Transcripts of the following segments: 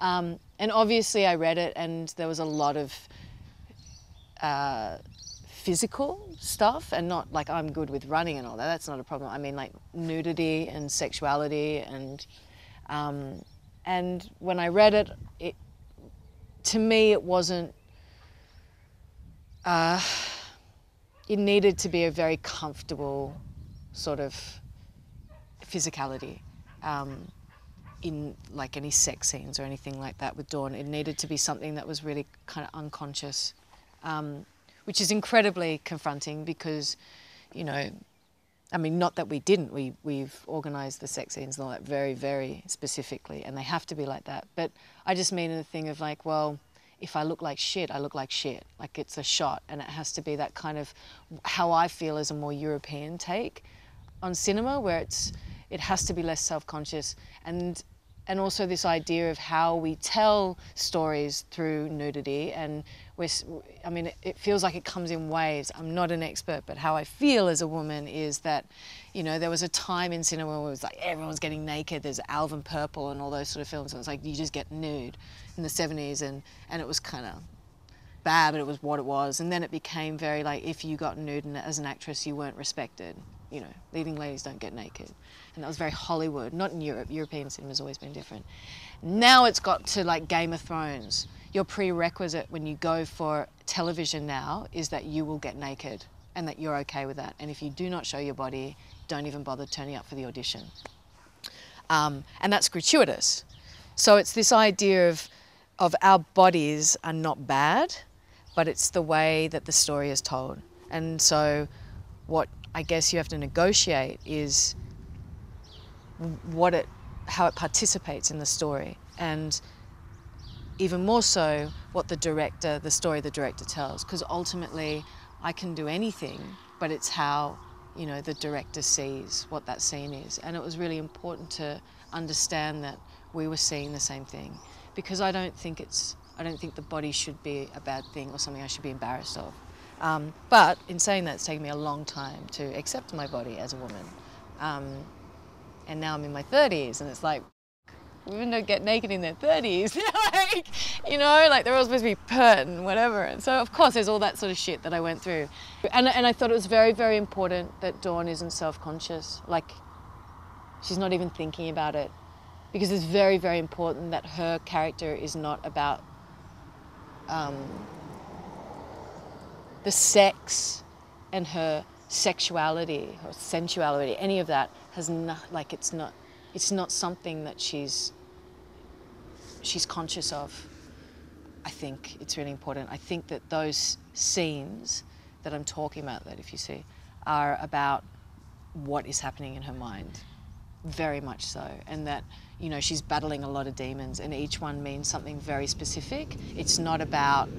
And obviously I read it and there was a lot of physical stuff, and not like I'm good with running and all that, that's not a problem. I mean like nudity and sexuality, and when I read it, to me it wasn't, it needed to be a very comfortable sort of physicality, in like any sex scenes or anything like that with Dawn. It needed to be something that was really kind of unconscious, which is incredibly confronting because, you know, I mean, not that we didn't. We've organised the sex scenes and all that very, very specifically, and they have to be like that. But I just mean the thing of like, well, if I look like shit, I look like shit. Like it's a shot, and it has to be that kind of how I feel is a more European take on cinema, where it has to be less self-conscious, and also this idea of how we tell stories through nudity. And I mean, it feels like it comes in waves. I'm not an expert, but how I feel as a woman is that, you know, there was a time in cinema where it was like everyone's getting naked. There's Alvin Purple and all those sort of films. And it's like you just get nude in the 70s, and it was kind of bad, but it was what it was. And then it became very like, if you got nude and as an actress, you weren't respected. You know, leading ladies don't get naked. And that was very Hollywood, not in Europe. European cinema's always been different. Now it's got to like Game of Thrones. Your prerequisite when you go for television now is that you will get naked and that you're okay with that. And if you do not show your body, don't even bother turning up for the audition. And that's gratuitous. So it's this idea of our bodies are not bad, but it's the way that the story is told. And so what I guess you have to negotiate is how it participates in the story, and even more so what the story the director tells, because ultimately I can do anything, but it's how, you know, the director sees what that scene is. And it was really important to understand that we were seeing the same thing, because I don't think the body should be a bad thing or something I should be embarrassed of. But in saying that, it's taken me a long time to accept my body as a woman. And now I'm in my 30s, and it's like, women don't get naked in their 30s. Like, you know, like they're all supposed to be pert and whatever. And so, of course, there's all that sort of shit that I went through. And I thought it was very, very important that Dawn isn't self-conscious. Like, she's not even thinking about it. Because it's very, very important that her character is not about... the sex and her sexuality, her sensuality, any of that has not, like it's not something that she's conscious of. I think it's really important. I think that those scenes that I'm talking about, that if you see, are about what is happening in her mind, very much so. And that, you know, she's battling a lot of demons, and each one means something very specific. It's not about,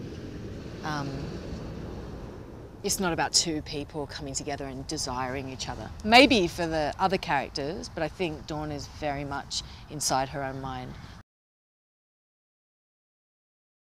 it's not about two people coming together and desiring each other. Maybe for the other characters, but I think Dawn is very much inside her own mind.